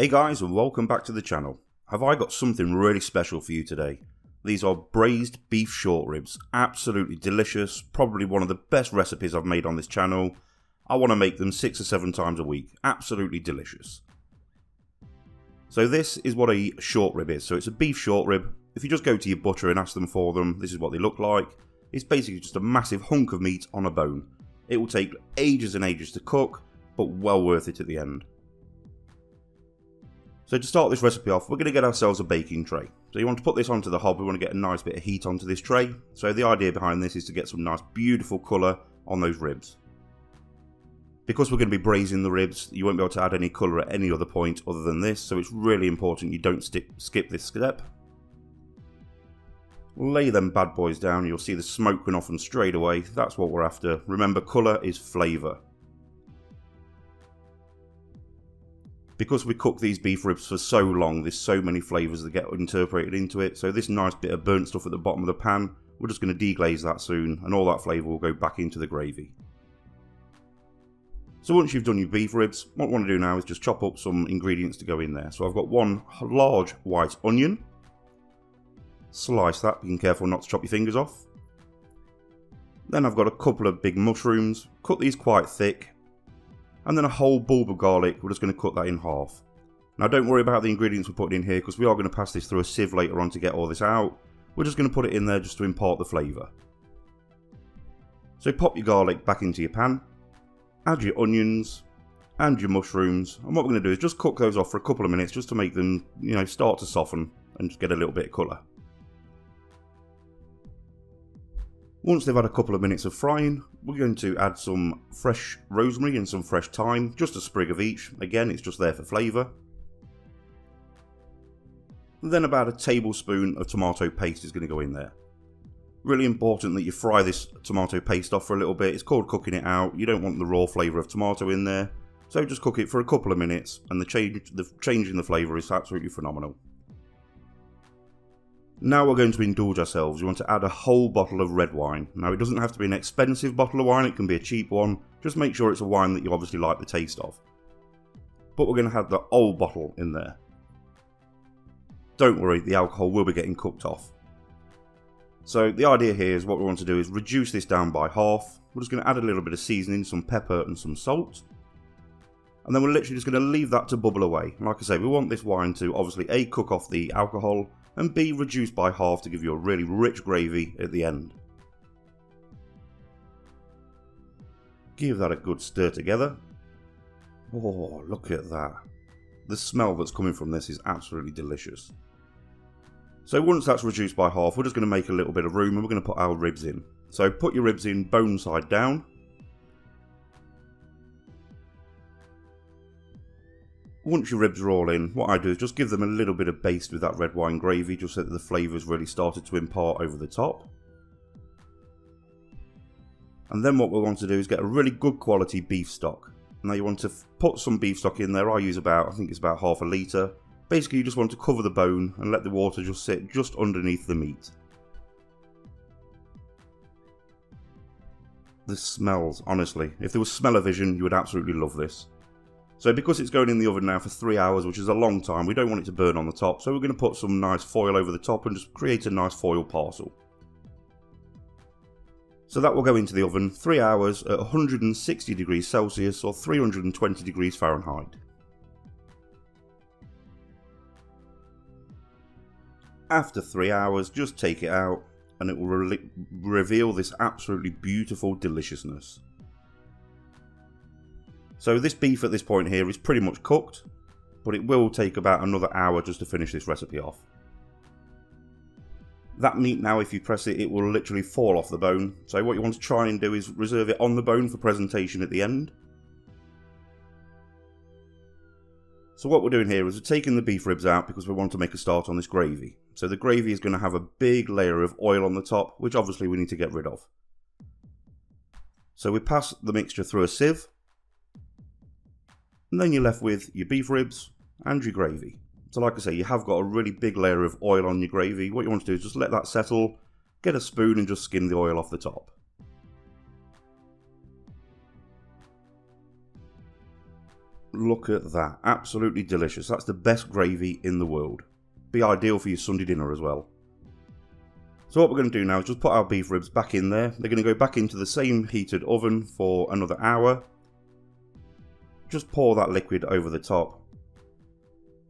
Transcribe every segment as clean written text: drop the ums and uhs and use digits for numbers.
Hey guys, and welcome back to the channel. Have I got something really special for you today? These are braised beef short ribs, absolutely delicious, probably one of the best recipes I've made on this channel. I want to make them 6 or 7 times a week, absolutely delicious. So this is what a short rib is, so it's a beef short rib. If you just go to your butcher and ask them for them, this is what they look like. It's basically just a massive hunk of meat on a bone. It will take ages and ages to cook, but well worth it at the end. So to start this recipe off, we're going to get ourselves a baking tray. So you want to put this onto the hob, we want to get a nice bit of heat onto this tray. So the idea behind this is to get some nice beautiful colour on those ribs. Because we're going to be braising the ribs, you won't be able to add any colour at any other point other than this, so it's really important you don't skip this step. Lay them bad boys down, you'll see the smoke going off them straight away, that's what we're after. Remember, colour is flavour. Because we cook these beef ribs for so long, there's so many flavours that get interpreted into it. So this nice bit of burnt stuff at the bottom of the pan, we're just going to deglaze that soon, and all that flavour will go back into the gravy. So once you've done your beef ribs, what we want to do now is just chop up some ingredients to go in there. So I've got one large white onion. Slice that, being careful not to chop your fingers off. Then I've got a couple of big mushrooms. Cut these quite thick. And then a whole bulb of garlic, we're just going to cut that in half. Now don't worry about the ingredients we're putting in here because we are going to pass this through a sieve later on to get all this out. We're just going to put it in there just to impart the flavour. So pop your garlic back into your pan, add your onions and your mushrooms, and what we're going to do is just cook those off for a couple of minutes just to make them, you know, start to soften and just get a little bit of colour. Once they've had a couple of minutes of frying, we're going to add some fresh rosemary and some fresh thyme, just a sprig of each. Again, it's just there for flavour. Then about a tablespoon of tomato paste is going to go in there. Really important that you fry this tomato paste off for a little bit. It's called cooking it out. You don't want the raw flavour of tomato in there. So just cook it for a couple of minutes, and the change in the flavour is absolutely phenomenal. Now we're going to indulge ourselves. You want to add a whole bottle of red wine. Now it doesn't have to be an expensive bottle of wine, it can be a cheap one. Just make sure it's a wine that you obviously like the taste of. But we're going to have the whole bottle in there. Don't worry, the alcohol will be getting cooked off. So the idea here is what we want to do is reduce this down by half. We're just going to add a little bit of seasoning, some pepper and some salt. And then we're literally just going to leave that to bubble away. Like I say, we want this wine to obviously A, cook off the alcohol, and B, reduced by half to give you a really rich gravy at the end. Give that a good stir together. Oh, look at that. The smell that's coming from this is absolutely delicious. So once that's reduced by half, we're just going to make a little bit of room and we're going to put our ribs in. So put your ribs in bone side down. Once your ribs are all in, what I do is just give them a little bit of baste with that red wine gravy just so that the flavours really started to impart over the top. And then what we want to do is get a really good quality beef stock. Now you want to put some beef stock in there. I use about, I think it's about half a litre. Basically you just want to cover the bone and let the water just sit just underneath the meat. This smells, honestly. If there was smell-o-vision, you would absolutely love this. So because it's going in the oven now for 3 hours, which is a long time, we don't want it to burn on the top, so we're going to put some nice foil over the top and just create a nice foil parcel. So that will go into the oven 3 hours at 160 degrees Celsius or 320 degrees Fahrenheit. After 3 hours, just take it out and it will reveal this absolutely beautiful deliciousness. So this beef at this point here is pretty much cooked, but it will take about another hour just to finish this recipe off. That meat now, if you press it, it will literally fall off the bone. So what you want to try and do is reserve it on the bone for presentation at the end. So what we're doing here is we're taking the beef ribs out because we want to make a start on this gravy. So the gravy is going to have a big layer of oil on the top, which obviously we need to get rid of. So we pass the mixture through a sieve. And then you're left with your beef ribs and your gravy. So like I say, you have got a really big layer of oil on your gravy. What you want to do is just let that settle, get a spoon and just skim the oil off the top. look at that. Absolutely delicious. That's the best gravy in the world. Be ideal for your Sunday dinner as well. So what we're going to do now is just put our beef ribs back in there. They're going to go back into the same heated oven for another hour. Just pour that liquid over the top.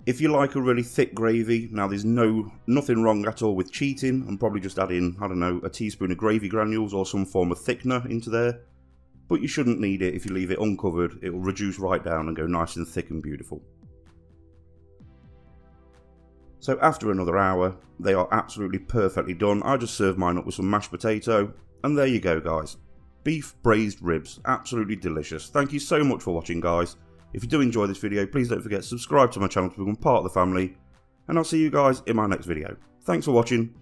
If you like a really thick gravy, now there's nothing wrong at all with cheating. I'm probably just adding, I don't know, a teaspoon of gravy granules or some form of thickener into there. But you shouldn't need it if you leave it uncovered. It will reduce right down and go nice and thick and beautiful. So after another hour, they are absolutely perfectly done. I just serve mine up with some mashed potato. And there you go, guys. Beef braised ribs. Absolutely delicious. Thank you so much for watching, guys. If you do enjoy this video, please don't forget to subscribe to my channel to become part of the family. And I'll see you guys in my next video. Thanks for watching.